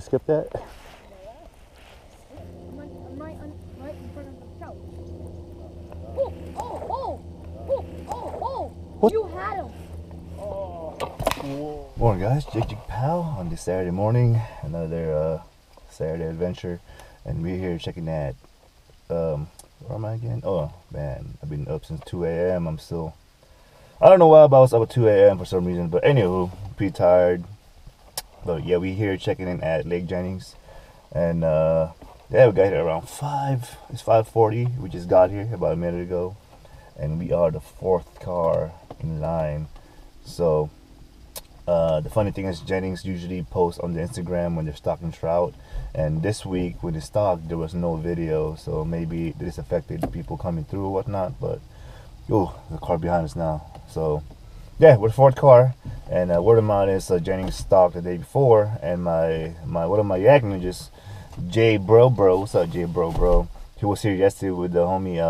skip that? I'm right in front of the trout. Oh, oh, oh, oh, oh, oh, you had him. Oh. Morning guys, Jig Jig Pow on this Saturday morning, another Saturday adventure, and we're here checking that. Where am I again? Oh man, I've been up since 2 AM. I'm still, I don't know why, but I was up at 2 AM for some reason, but anywho, pretty tired. But yeah, we here checking in at Lake Jennings, and yeah, we got here around 5, it's 5:40, we just got here about a minute ago, and we are the 4th car in line. So the funny thing is, Jennings usually posts on the Instagram when they're stocking trout, and this week when they stocked, there was no video, so maybe this affected people coming through or whatnot, but oh, the car behind us now. So yeah, we're the 4th car, and word of mouth is Jennings stocked the day before, and my one of my Yak Ninjas, Jay Bro, what's up Jay Bro? He was here yesterday with the homie,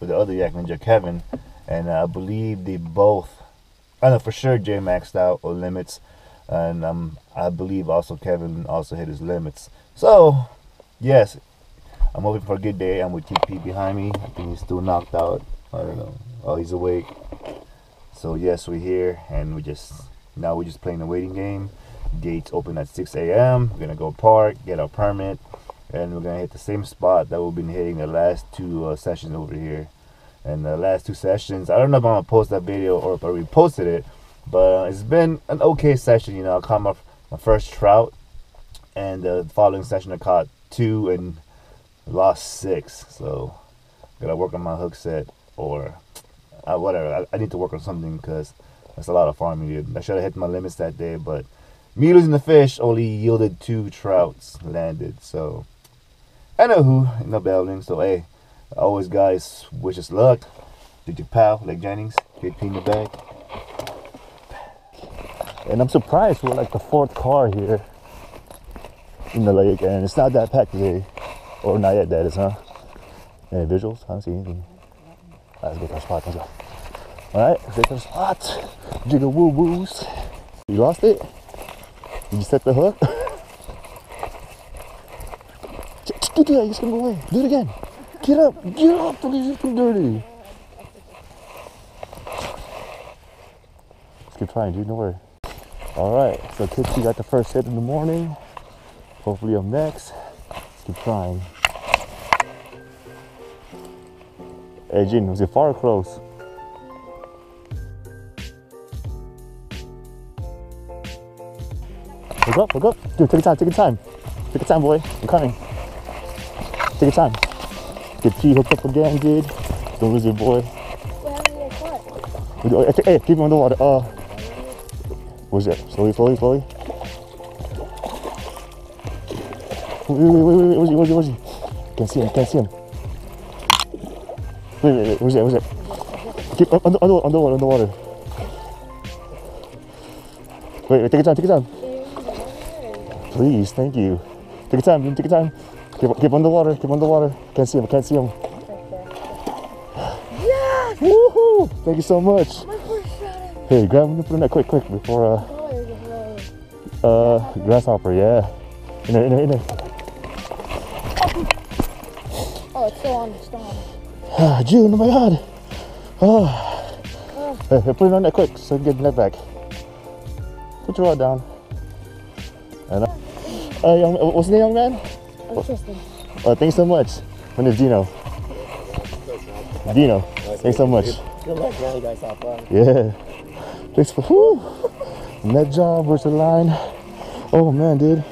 with the other Yak Ninja Kevin, and I believe they both, I know for sure Jay maxed out or limits, and I believe also Kevin also hit his limits. So yes, I'm hoping for a good day. I'm with TP behind me, and he's still knocked out. I don't know. Oh, he's awake. So yes, we're here, and we're just playing the waiting game. Gates open at 6 AM. We're gonna go park, get our permit, and we're gonna hit the same spot that we've been hitting the last 2 sessions over here. And the last 2 sessions, I don't know if I'm gonna post that video or if I reposted it, but it's been an okay session. You know, I caught my first trout, and the following session I caught 2 and lost 6. So gotta work on my hook set, or whatever, I need to work on something, because that's a lot of farming, dude. I should have hit my limits that day, but me losing the fish only yielded 2 trouts landed. So I know who, no babbling. So hey, I always guys wish us luck. Jig Jig Pow, Lake Jennings, JP in the bag. And I'm surprised we're like the 4th car here in the lake, and it's not that packed today, or not yet that is, huh? Any visuals? I don't see anything. Let's go to our spot, let's go. Alright, let's get to the spot. Jigga woo woos. You lost it? Did you set the hook? Just don't do that, you're just gonna go away. Do it again. Get up, don't leave it dirty. Let's keep trying, dude, no worry. Alright, so Tipsy got the first hit in the morning. Hopefully I'm next. Let's keep trying. Hey Jin, was it far or close? Look up, look up. Dude, take your time, take your time. Take your time, boy. I'm coming. Take your time. Get P hooked up again, dude. Don't lose your boy. What? Hey, keep him in the water. What was it? Slowly, slowly, slowly. Wait, where's he? Can't see him. Wait, where's that? Keep underwater. Wait, take your time. Please, thank you. Take your time. Keep underwater. Can't see him. Yes! Woohoo! Thank you so much. My first shot. Hey, grab him and put him that quick, before, grasshopper, yeah. In there. Oh, it's still on the stone. Ah, June, oh my god! Oh. Hey, put it on that quick so you can get the net back. Put your rod down. And, what's the name, young man? I'm Tristan. Thanks so much. My name's Dino. Dino, thanks so much. Good luck, man. You guys have fun. Yeah. Thanks for, whoo! Net job versus the line. Oh man, dude.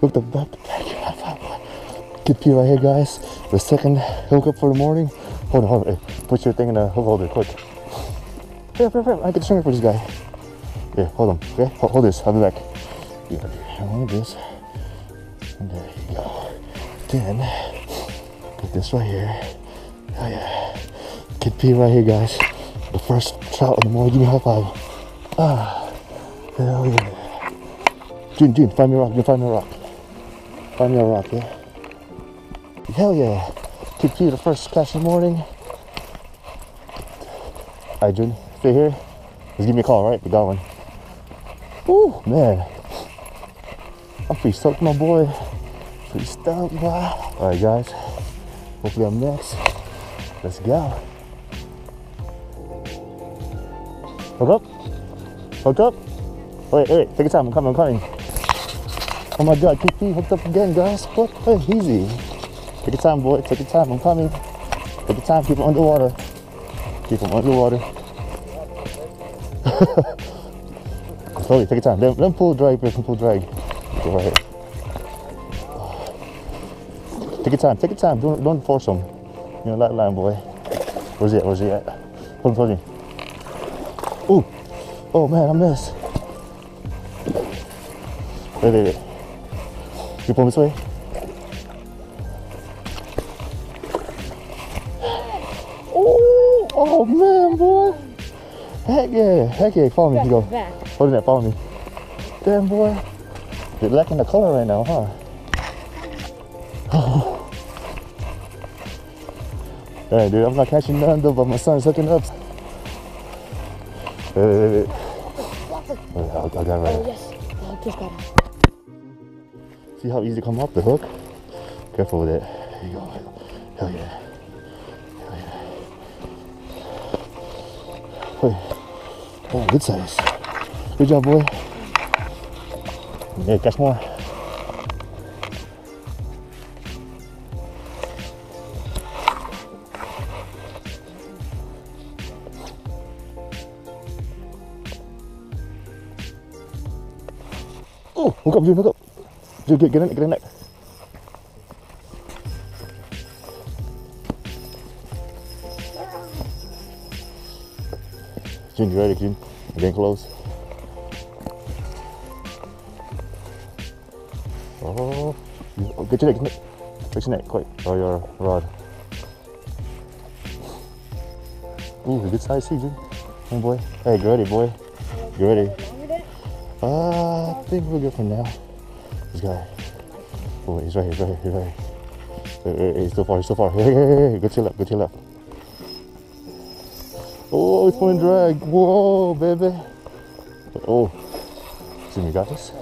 Look at the back. Get P right here, guys. The second hookup for the morning. Hold on. Hey, put your thing in the hook holder, quick. Here. I can string it for this guy. Yeah, hold on. Okay, hold this. I'll be back. Yeah, hold this. And there you go. Then put this right here. Oh yeah. Kid P right here, guys. The first trout of the morning. Give me a high five. Ah, hell yeah. June, find me a rock. Find me a rock. Yeah. Hell yeah. Kid P, the first catch in the morning. Alright, June, stay here. Just give me a call, right? We got one. Ooh, man. I'm pretty stoked, my boy. Pretty stoked, bro. All right, guys. Hopefully I'm next. Let's go. Hook up. Hook up. Wait. Take your time. I'm coming. Oh my God, KP hooked up again, guys. What easy. Take your time, boy. Take your time. I'm coming. Take your time. Keep him underwater. Keep him underwater. Slowly, take your time. Let him pull drag, let him pull drag. Go right here. Take your time. Don't force him. You know, light line, boy. Where's he at? Hold him. Ooh. Oh man, I missed. Wait. You pull him this way? Ooh. Oh man, boy. Heck yeah. Follow me. You go. Hold it there, follow me. Damn, boy. You're lacking the color right now, huh? Hey, dude, I'm not catching none though, but my son's hooking up. Wait. I got it right. Oh, yes. I just got it. See how easy to come up the hook? Careful with it. Here you go. Hell yeah. Wait. Oh, good size. Good job, boy. Yeah, catch more. Oh, hook up. Dude, get in that. June, you ready, June? You're getting close. Oh, get your neck, quick. Oh, your rod. Ooh, good size, see, June. Hey, boy. Hey, get ready, boy. Get ready. I think we're good for now. This guy. Oh, he's right here. Hey, he's so far. Hey, go to your left. Oh, it's pulling drag. Whoa, baby. Oh, Jimmy, you got this?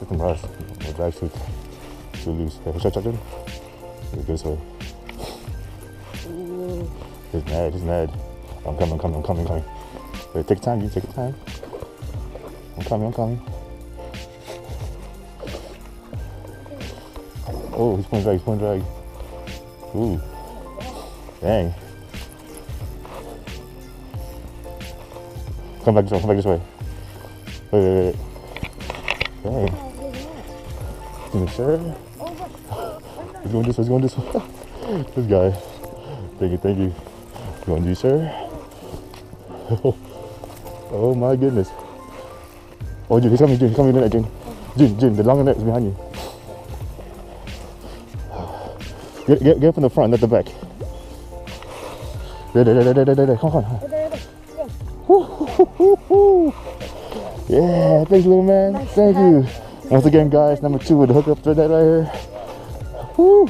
Look at Mars. The drag's too loose. Hey, push out, Jim. Let's go this way. He's mad. I'm coming. Wait, take your time, you take your time. I'm coming. Oh, he's pulling drag. Ooh. Dang. Come back this way. Wait. Dang. Is it sure? He's going this way. This guy. Thank you. Going you, sir? Oh my goodness. Oh, dude, he's coming in that, June. June, the longer neck is behind you. Get up in the front, not the back. There. Come on. Yeah, thank you, little man. Nice. Thank you. Once again, guys, number 2 with the hookup thread that right here. Woo.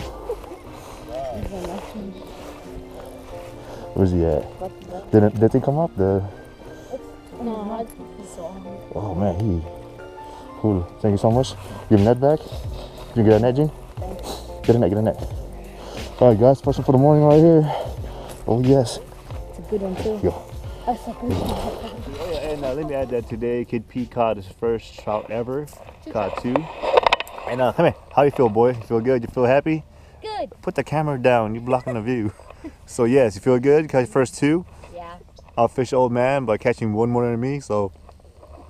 Where's he at? Did they come up? No. Oh man, he. Cool. Thank you so much. Give him that back. Can you get that net, Jane? Get a net. All right, guys, first one for the morning right here. Oh yes. It's a good one too. Yo. And let me add that today, Kid P caught his first trout ever. Caught 2. And come here. How you feel, boy? You feel good? You feel happy? Good. Put the camera down. You're blocking the view. So yes, you feel good? Caught your first 2. Yeah. I'll fish old man by catching one more than me. So.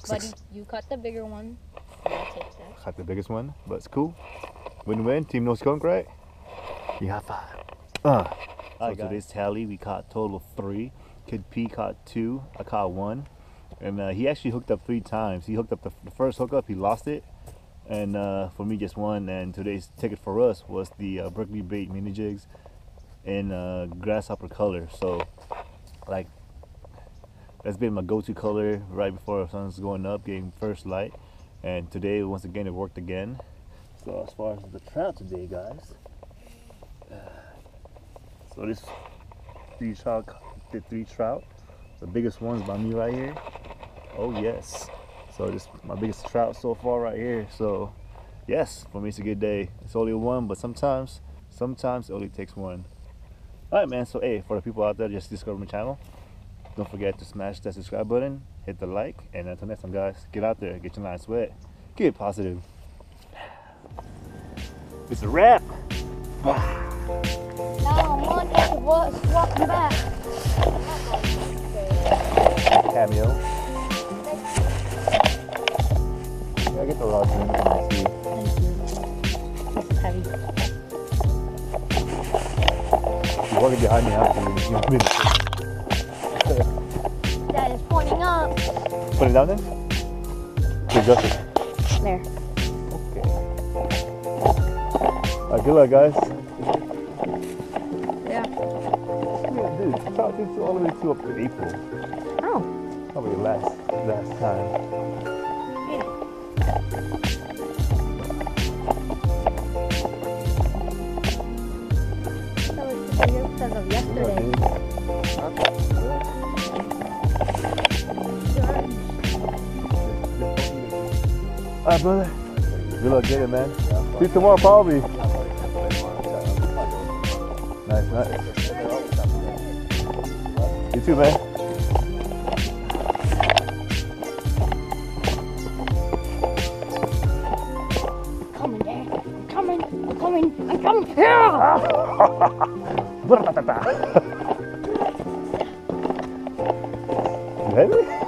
Buddy, you caught the bigger one. I'll take that. Caught the biggest one, but it's cool. Win-win. Team no skunk, right? You high five. So today's tally, we caught a total of 3. Kid P caught 2, I caught 1, and he actually hooked up 3 times. He hooked up the first hookup, he lost it, and for me just 1. And today's ticket for us was the Berkeley Bait Mini Jigs in grasshopper color. So, like, that's been my go-to color right before the sun's going up, getting first light. And today, once again, it worked again. So as far as the trout today, guys, so these trout. 3 trout, the biggest ones by me right here. Oh yes, So just my biggest trout so far right here. So yes, for me it's a good day. It's only one, but sometimes it only takes one. All right, man. So hey, for the people out there just discovering my channel, don't forget to smash that subscribe button, hit the like, and until next time, guys, get out there, get your lines wet, get positive. It's a wrap. Now I'm on to swap back. Cameo. Yeah, I get the rod in my sleeve. It's heavy. You're walking behind me after you. That is pointing up. Put it down then? Adjust it. There. Okay. Alright, good luck, guys. Yeah. Yeah, dude, I thought this was all the way to up to April. Oh. Probably last time. Yeah. That was the video because of yesterday. Yeah, alright, brother. Good luck getting it, man. Yeah, see you tomorrow, probably. Nice, nice. You too, man. Coming, Dad. I'm coming. I'm coming. I'm coming. Yeah. You heavy?